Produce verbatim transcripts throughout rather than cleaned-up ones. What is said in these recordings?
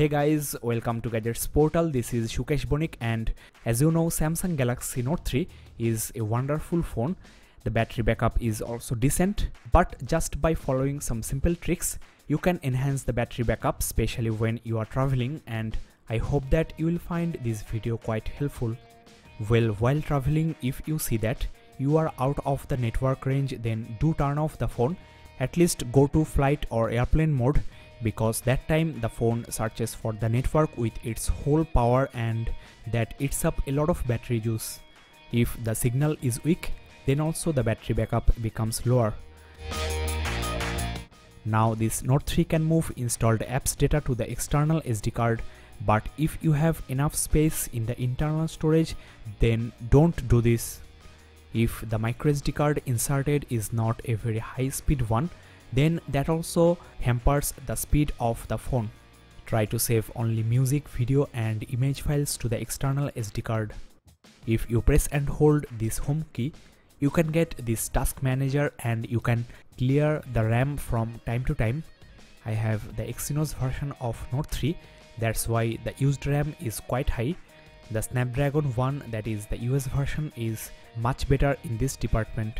Hey guys, welcome to Gadgets Portal. This is Sukesh Banik, and as you know, Samsung Galaxy Note three is a wonderful phone. The battery backup is also decent, but just by following some simple tricks, you can enhance the battery backup, especially when you are traveling, and I hope that you will find this video quite helpful. Well, while traveling, if you see that you are out of the network range, then do turn off the phone. At least go to flight or airplane mode, because that time the phone searches for the network with its whole power and that eats up a lot of battery juice. If the signal is weak, then also the battery backup becomes lower. Now this Note three can move installed apps data to the external S D card, but if you have enough space in the internal storage, then don't do this. If the microSD card inserted is not a very high speed one, then that also hampers the speed of the phone. Try to save only music, video and image files to the external S D card. If you press and hold this home key, you can get this task manager and you can clear the RAM from time to time. I have the Exynos version of Note three, that's why the used RAM is quite high. The Snapdragon one, that is the U S version, is much better in this department.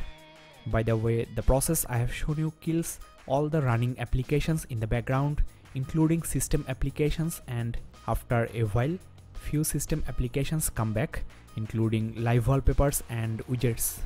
By the way, the process I have shown you kills all the running applications in the background, including system applications, and after a while few system applications come back, including live wallpapers and widgets.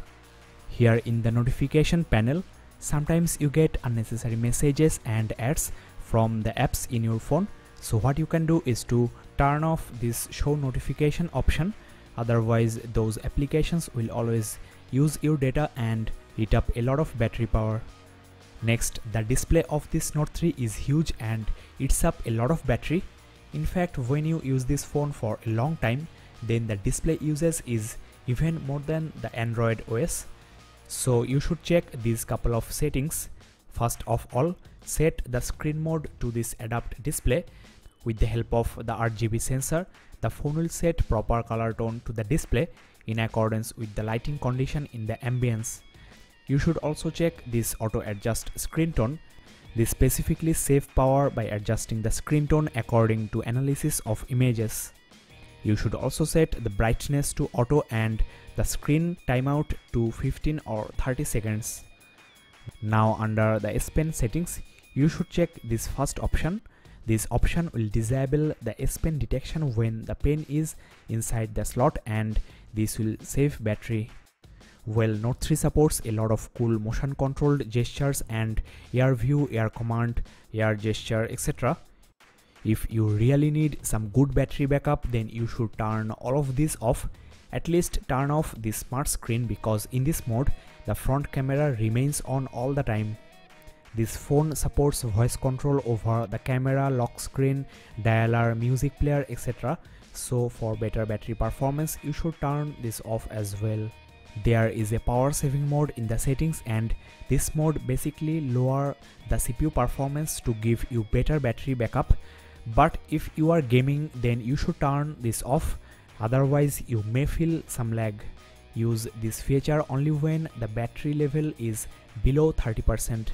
Here in the notification panel, sometimes you get unnecessary messages and ads from the apps in your phone, so what you can do is to turn off this show notification option, otherwise those applications will always use your data and eat up a lot of battery power. Next, the display of this Note three is huge and eats up a lot of battery. In fact, when you use this phone for a long time, then the display usage is even more than the Android O S. So you should check these couple of settings. First of all, set the screen mode to this adapt display. With the help of the R G B sensor, the phone will set proper color tone to the display in accordance with the lighting condition in the ambience. You should also check this auto adjust screen tone. This specifically saves power by adjusting the screen tone according to analysis of images. You should also set the brightness to auto and the screen timeout to fifteen or thirty seconds. Now under the S Pen settings, you should check this first option. This option will disable the S Pen detection when the pen is inside the slot, and this will save battery. Well, Note three supports a lot of cool motion controlled gestures and air view, air command, air gesture, et cetera. If you really need some good battery backup, then you should turn all of this off. At least turn off the smart screen, because in this mode, the front camera remains on all the time. This phone supports voice control over the camera, lock screen, dialer, music player, et cetera. So for better battery performance, you should turn this off as well. There is a power saving mode in the settings, and this mode basically lowers the C P U performance to give you better battery backup. But if you are gaming, then you should turn this off, otherwise you may feel some lag. Use this feature only when the battery level is below thirty percent.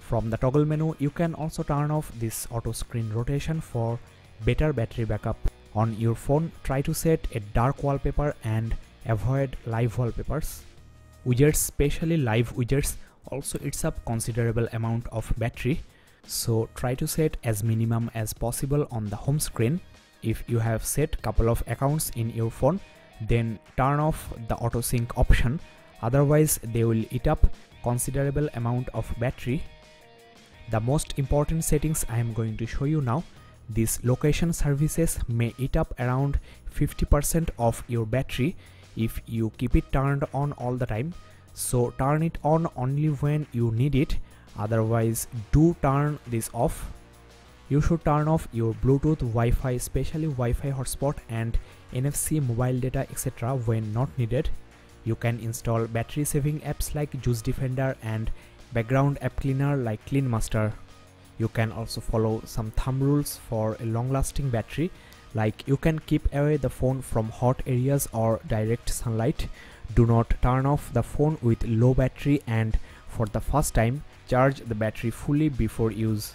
From the toggle menu, you can also turn off this auto screen rotation for better battery backup. On your phone, try to set a dark wallpaper and avoid live wallpapers. Widgets, especially live widgets, also eats up considerable amount of battery, so try to set as minimum as possible on the home screen. If you have set couple of accounts in your phone, then turn off the auto sync option, otherwise they will eat up considerable amount of battery. The most important settings I am going to show you now. These location services may eat up around fifty percent of your battery if you keep it turned on all the time, so turn it on only when you need it, otherwise do turn this off. You should turn off your Bluetooth, Wi-Fi, especially Wi-Fi hotspot and N F C mobile data, et cetera when not needed. You can install battery saving apps like Juice Defender and background app cleaner like Clean Master. You can also follow some thumb rules for a long lasting battery, like you can keep away the phone from hot areas or direct sunlight. Do not turn off the phone with low battery, and for the first time, charge the battery fully before use.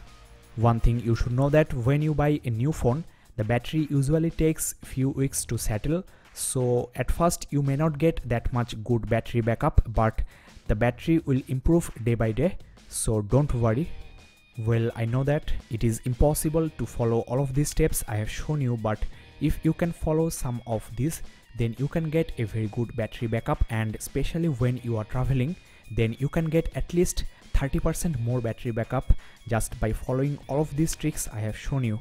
One thing you should know that when you buy a new phone, the battery usually takes few weeks to settle. So at first you may not get that much good battery backup, but the battery will improve day by day, so don't worry. Well, I know that it is impossible to follow all of these steps I have shown you, but if you can follow some of these, then you can get a very good battery backup, and especially when you are traveling, then you can get at least thirty percent more battery backup just by following all of these tricks I have shown you.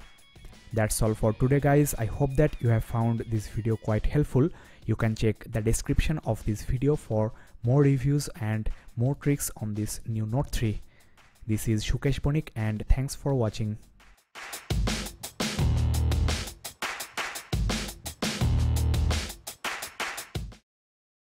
That's all for today, guys. I hope that you have found this video quite helpful. You can check the description of this video for more reviews and more tricks on this new Note three. This is Sukesh Banik, and thanks for watching.